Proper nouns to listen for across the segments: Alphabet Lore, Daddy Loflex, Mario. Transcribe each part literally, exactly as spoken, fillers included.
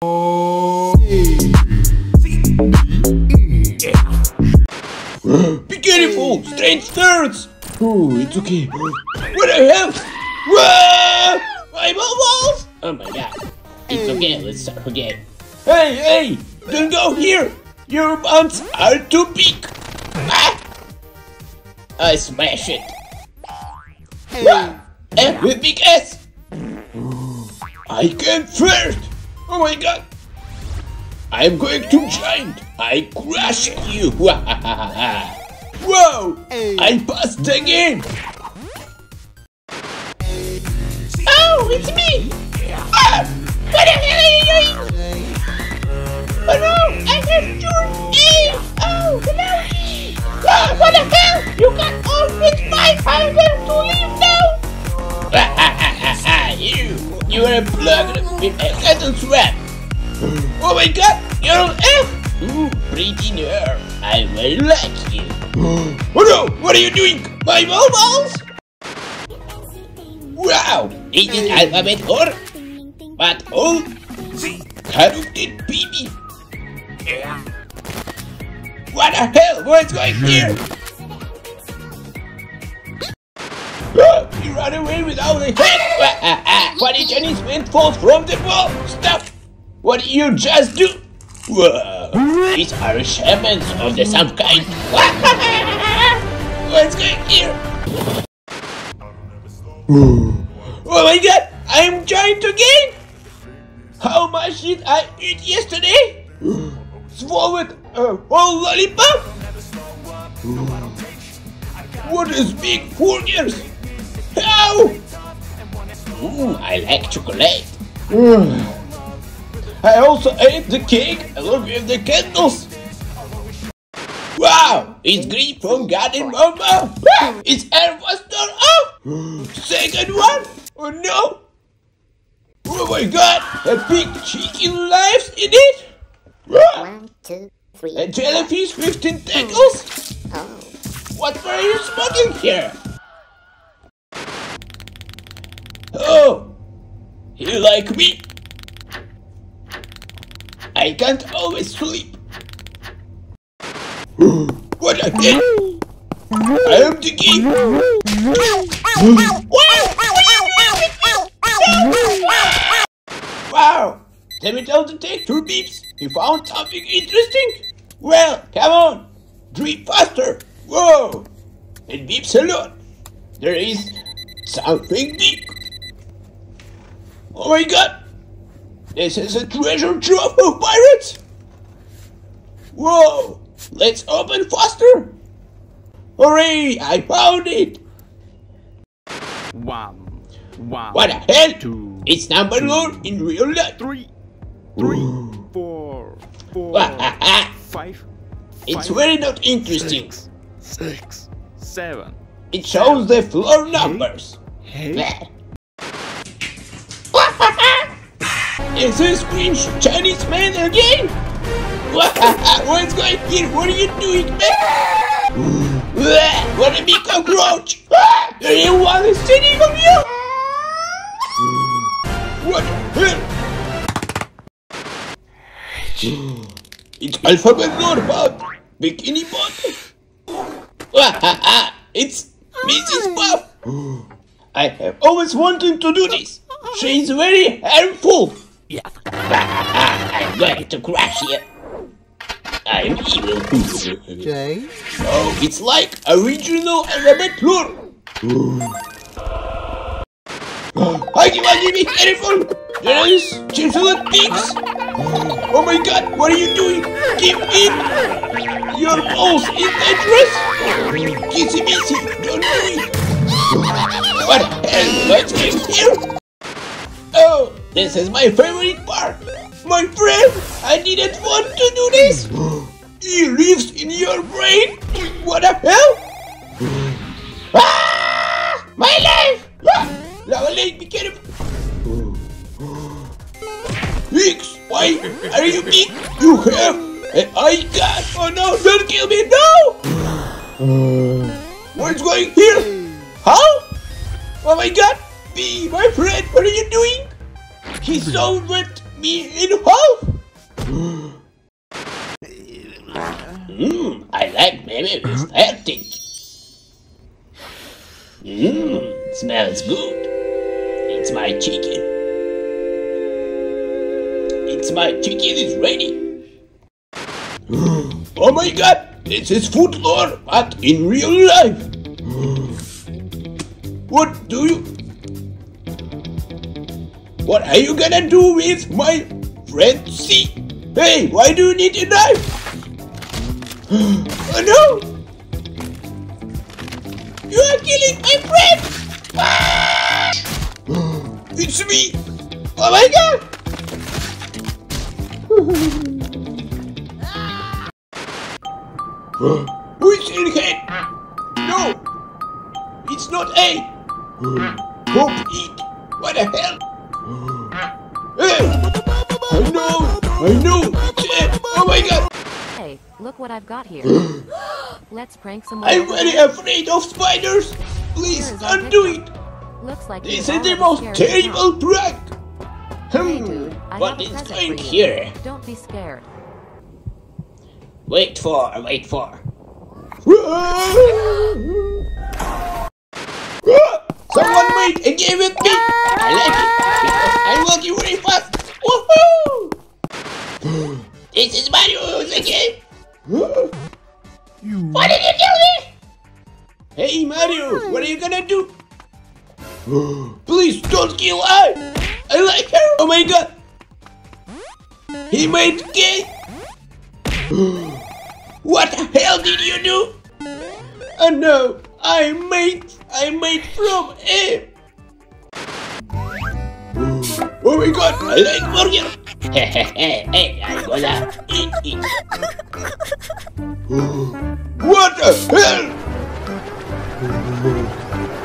Be careful! Strange thirds! Oh, it's okay. What I have? Whoa! I'm almost! Oh my god. It's okay, let's start again. Hey, hey! Don't go here! Your bombs are too big! Ah! I smash it! Ah! And with big ass! I came first! Oh my god! I'm going to giant! I crushed you! Whoa! I passed the game! Oh, it's me! Ah! What the hell are you doing? Oh no! I have your E! Oh, hello E! Oh, what the hell? You got all with my fiber to leave now! you! You are a plug with a sentence wrap! Oh my god! You're an elf! Ooh, pretty nerve! I will like you! Oh no! What are you doing? My mobiles? Wow! It is Alphabet Lore! But all the corrupted people! Yeah. What the hell? What's going here? Oh, he ran away without a head! Funny Chinese went forth from the wall! Stop! What did you just do? Whoa, these are shamans of the some kind. What's going here? Oh my god, I'm giant again! How much did I eat yesterday? Swallowed a whole lollipop? What is big burgers? How? Ooh, I like chocolate. I also ate the cake along with the candles! Wow! It's green from Garden Mama! Ah, it's air was turned off! Second one! Oh no! Oh my god! A big chicken lives in it! Ah, one, two, three. A jellyfish, fifteen tackles! Oh. What were you smoking here? Oh! You like me? I can't always sleep. What a kid! I am the king! Wow! Damn it, I'll detect two beeps! You found something interesting? Well, come on! Drip faster! Whoa! It beeps a lot! There is something big! Oh my god! This is a treasure trove of pirates! Whoa! Let's open faster! Hooray! I found it! One, one, what the hell? Two, it's number two, one in real life! Three, three, Ooh. four, four, five, it's five, very not interesting! Six, six, seven, it shows seven, the floor numbers! Eight, eight. Is this strange Chinese man again? What's going here? What are you doing, man? What a big cockroach! Do you want a city from you? What the hell? It's Alphabet Lore Bot! Bikini Bot! It's Missus Puff! I have always wanted to do this! She's very harmful! Yeah. I'm going to crash here. I'm evil. Okay. Oh, it's like original Alphabet Lore. I give I give me telephone. There is Chancellor Pigs. Oh my god, what are you doing? Give in. Your balls in that dress. Kissy missy, don't do it. What the hell? Let's get here. Oh. This is my favorite part! My friend, I didn't want to do this! He lives in your brain! What the hell? Ah, my life! Now let me get him! Pigs, why are you big? You have an eye gun! Oh no, don't kill me, no! What's going here? How? Oh my god! Be my friend, what are you doing? He's so wet! me in half. Mmm, I like mayonnaise tactic. Mmm, smells good. It's my chicken. It's my chicken is ready. Oh my god, this is food lore, but in real life. What do you... What are you gonna do with my friend C? Hey, why do you need a knife? Oh no! You are killing my friend! Ah! It's me! Oh my god! Who is in here? No! It's not A! Pop eat! What the hell? Hey! I know! I know! It's oh my god! Hey, look what I've got here. Let's prank some more. I'm very afraid of spiders! Please don't do it! Looks like this is the most terrible prank! Hey, dude, I what is going here? Don't be scared. Wait for, wait for. Someone made a game with me! I like it because I'm walking very fast! Woohoo! This is Mario's game! You. Why did you kill me? Hey Mario, what are you gonna do? Please don't kill her! I like her! Oh my god! He made cake! What the hell did you do? Oh no! I made, I made from A. Oh my god, I like burger. Hey, I'm gonna eat it. What the hell?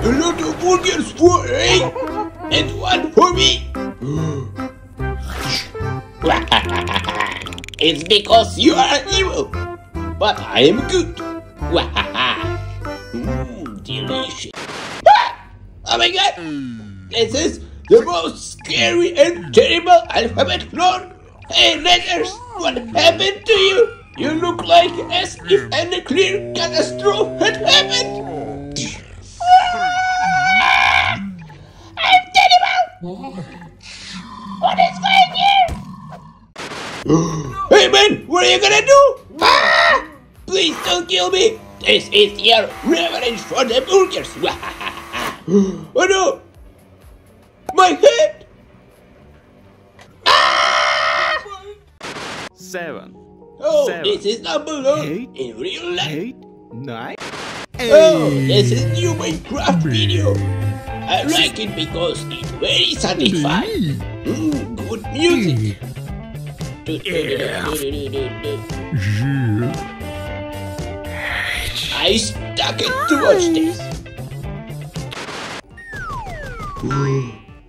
A lot of burgers for A and one for me. It's because you are evil, but I am good. Mmm, delicious. Ah! Oh my god! Mm. This is the most scary and terrible alphabet lore. Hey letters, what happened to you? You look like as if a clear catastrophe had happened. Ah! I'm terrible! What is going here? Hey man, what are you gonna do? Ah! Please don't kill me! This is your revenge for the burgers! Oh no! My head! Ah! Seven. Oh, Seven. This is not below in real life. Eight, nine. Eight. Oh, this is new Minecraft video. I like it because it's very satisfying. Mm, good music. Yeah. I stuck it to watch this.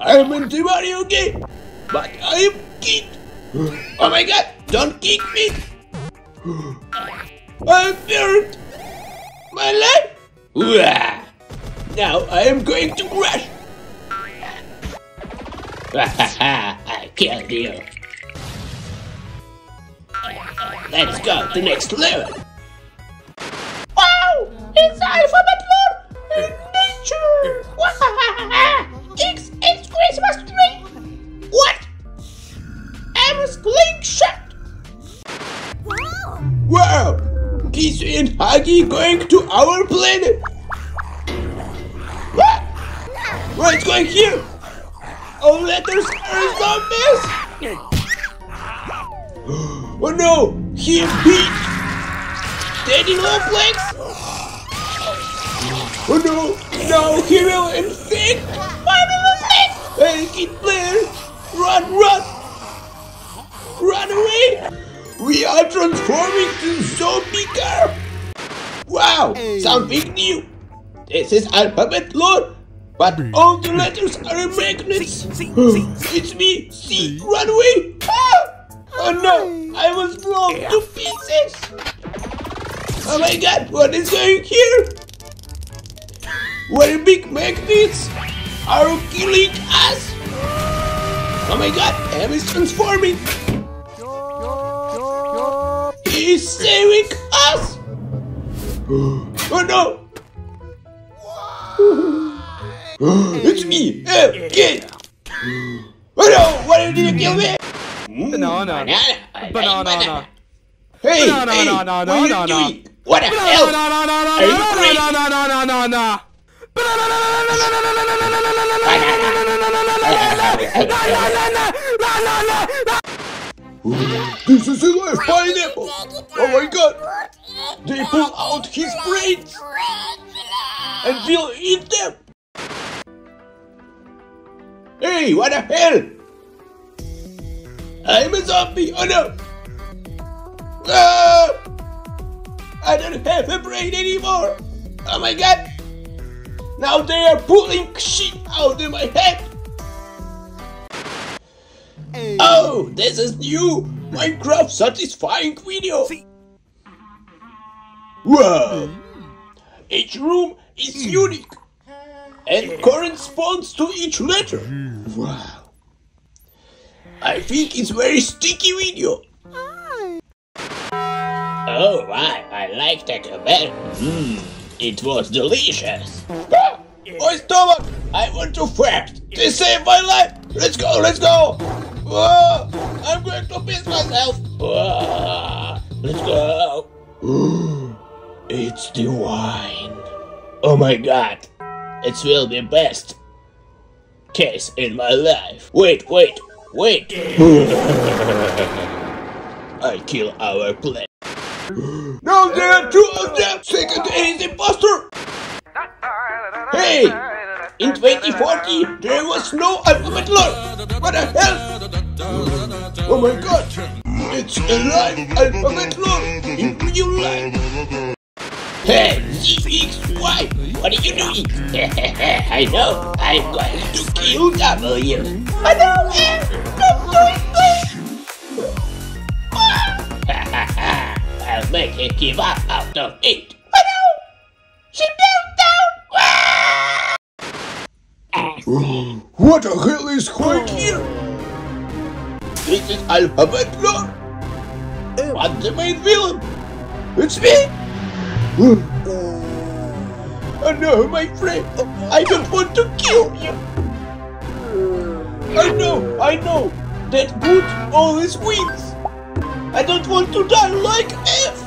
I'm in the Mario game, but I am kicked. Oh my god, don't kick me. I burned my leg. Now I am going to crash. I killed you. Let's go to next level. It's Alphabet Lore in nature! It's it's Christmas tree! What? I'm a slingshot! Wow! Wow! Kissy and Huggy going to our planet! What? What's going here? All letters are zombies! Oh no! He beat! Daddy Loflex! Oh no! No! He will infect! I will infect! Hey, kid player! Run! Run! Run away! We are transforming to zombie car! Wow! Hey. Something new! This is Alphabet Lore! But all the letters are magnets! It's me! C! Run away! Ah! Oh no! I was blown to pieces! Oh my god! What is going here? Where big magnets are killing us! Oh my god, Abby's transforming! He's saving us! Oh no! It's me, Abby! Oh no, why did you kill me? Banana. Banana. Banana. Hey, banana, hey, no, no, no, what are you no, doing? No. What the hell? Are you crazy? Banana. This is a live pineapple! Oh my god! They pull out his brains! And we'll eat them! Hey, what the hell? I'm a zombie! Oh no! Ah! I don't have a brain anymore! Oh my god! Now they are pulling shit out of my head! Hey. Oh, this is new Minecraft satisfying video! See? Wow! Each room is unique and corresponds to each letter! Wow! I think it's very sticky video! Oh my, I liked it a bit! Mm. It was delicious. Ah, my stomach! I want to fart. They saved my life. Let's go, let's go. Oh, I'm going to piss myself. Oh, let's go. It's the wine. Oh my god. It will be best case in my life. Wait, wait, wait. I kill our plane. No, there are two of them! Second is imposter! Hey! In twenty forty, there was no Alphabet Lore! What the hell? Oh my god! It's alive Alphabet Lore! In real life! Hey, Z X Y! What are you doing? I know! I'm going to kill W! I know! Stop doing this! I'll make you give up out of it. Oh no! She fell down! What the hell is going here? This is Alphabet Lore! What's the main villain? It's me! Oh no, my friend! I don't want to kill you! I know, I know! That good always wins! I don't want to die like F!